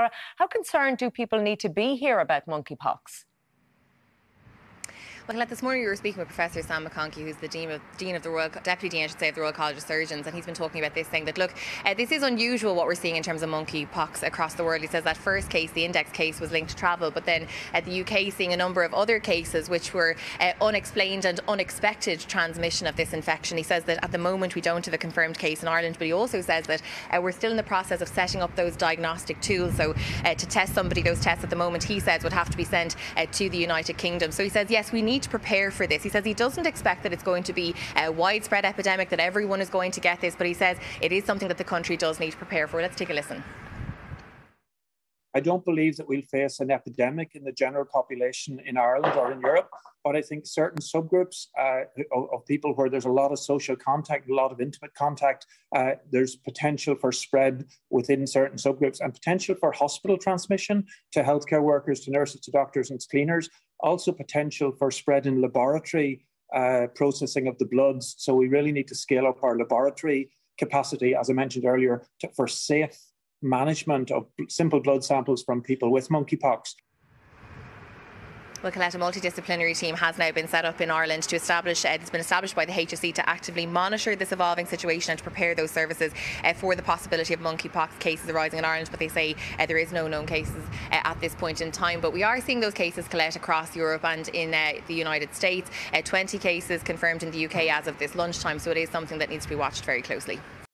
Cara, how concerned do people need to be here about monkeypox? Well, this morning we were speaking with Professor Sam McConkey, who's the Deputy Dean of the Royal College of Surgeons, and he's been talking about this, saying that, look, this is unusual what we're seeing in terms of monkeypox across the world. He says that first case, the index case, was linked to travel, but then at the UK seeing a number of other cases which were unexplained and unexpected transmission of this infection. He says that at the moment we don't have a confirmed case in Ireland, but he also says that we're still in the process of setting up those diagnostic tools. So to test somebody, those tests at the moment, he says, would have to be sent to the United Kingdom. So he says, yes, we need to prepare for this. He says he doesn't expect that it's going to be a widespread epidemic, that everyone is going to get this, but he says it is something that the country does need to prepare for. Let's take a listen. I don't believe that we'll face an epidemic in the general population in Ireland or in Europe, but I think certain subgroups of people where there's a lot of social contact, a lot of intimate contact, there's potential for spread within certain subgroups and potential for hospital transmission to healthcare workers, to nurses, to doctors and cleaners, also potential for spread in laboratory processing of the bloods. So we really need to scale up our laboratory capacity, as I mentioned earlier, for safe management of simple blood samples from people with monkeypox. Well, Colette, a multidisciplinary team has now been set up in Ireland to establish, it's been established by the HSE to actively monitor this evolving situation and to prepare those services for the possibility of monkeypox cases arising in Ireland. But they say there is no known cases at this point in time. But we are seeing those cases, Colette, across Europe and in the United States. 20 cases confirmed in the UK as of this lunchtime. So it is something that needs to be watched very closely.